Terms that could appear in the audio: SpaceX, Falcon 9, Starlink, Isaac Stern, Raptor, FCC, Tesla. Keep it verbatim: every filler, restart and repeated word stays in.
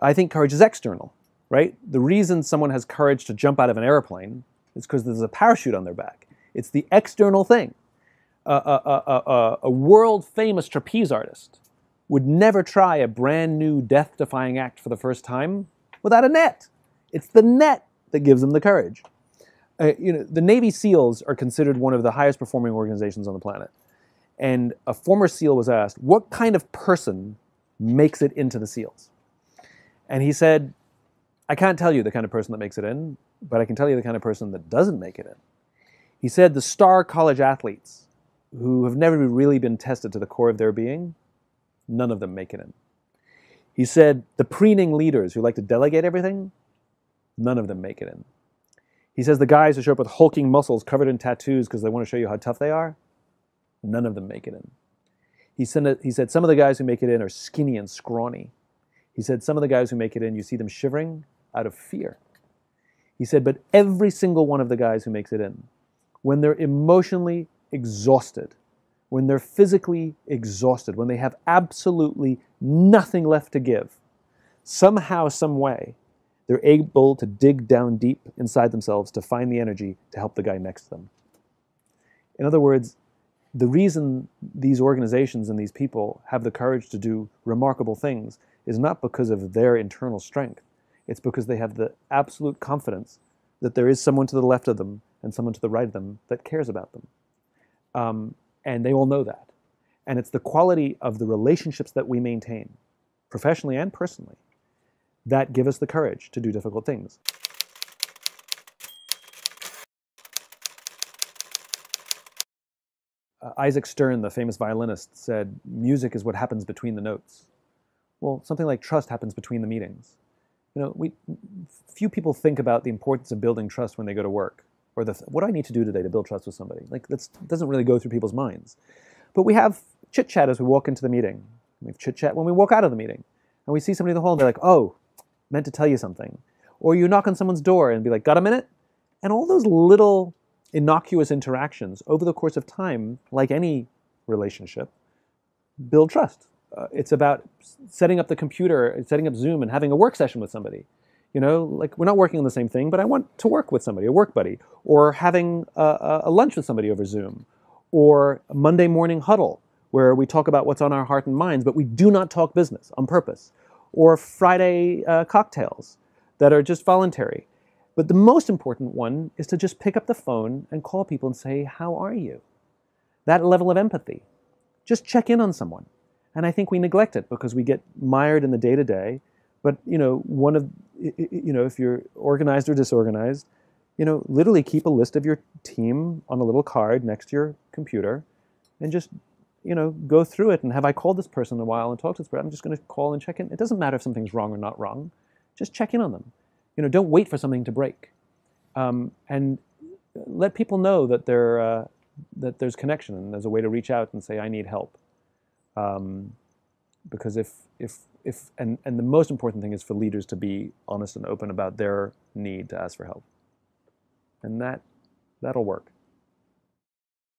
I think courage is external, right? The reason someone has courage to jump out of an airplane is because there's a parachute on their back. It's the external thing. Uh, uh, uh, uh, uh, a world-famous trapeze artist would never try a brand new death-defying act for the first time without a net. It's the net that gives them the courage. Uh, you know, the Navy SEALs are considered one of the highest performing organizations on the planet. And a former SEAL was asked, what kind of person makes it into the SEALs? And he said, I can't tell you the kind of person that makes it in, but I can tell you the kind of person that doesn't make it in. He said the star college athletes who have never really been tested to the core of their being, none of them make it in. He said the preening leaders who like to delegate everything, none of them make it in. He says the guys who show up with hulking muscles covered in tattoos because they want to show you how tough they are, none of them make it in. He said, he said some of the guys who make it in are skinny and scrawny. He said some of the guys who make it in, you see them shivering out of fear. He said, but every single one of the guys who makes it in, when they're emotionally exhausted, when they're physically exhausted, when they have absolutely nothing left to give, somehow, some way, they're able to dig down deep inside themselves to find the energy to help the guy next to them. In other words, the reason these organizations and these people have the courage to do remarkable things is not because of their internal strength. It's because they have the absolute confidence that there is someone to the left of them and someone to the right of them that cares about them. Um, and they all know that. And it's the quality of the relationships that we maintain, professionally and personally, that give us the courage to do difficult things. Uh, Isaac Stern, the famous violinist, said, music is what happens between the notes. Well, something like trust happens between the meetings. You know, we, few people think about the importance of building trust when they go to work, or the, what do I need to do today to build trust with somebody? Like, that doesn't really go through people's minds. But we have chit-chat as we walk into the meeting. We have chit-chat when we walk out of the meeting. And we see somebody in the hall and they're like, oh, meant to tell you something. Or you knock on someone's door and be like, got a minute? And all those little innocuous interactions over the course of time, like any relationship, build trust. Uh, it's about setting up the computer, setting up Zoom and having a work session with somebody. You know, like, we're not working on the same thing, but I want to work with somebody, a work buddy, or having a, a lunch with somebody over Zoom, or a Monday morning huddle where we talk about what's on our heart and minds, but we do not talk business on purpose, or Friday uh, cocktails that are just voluntary. But the most important one is to just pick up the phone and call people and say, how are you? That level of empathy. Just check in on someone. And I think we neglect it because we get mired in the day-to-day. But, you know, one of, you know, if you're organized or disorganized, you know, literally keep a list of your team on a little card next to your computer and just, you know, go through it and have I called this person in a while and talked to this person? I'm just going to call and check in. It doesn't matter if something's wrong or not wrong. Just check in on them. You know, don't wait for something to break, um, and let people know that there uh, that there's connection and there's a way to reach out and say I need help. Um, because if if if and and the most important thing is for leaders to be honest and open about their need to ask for help, and that that'll work.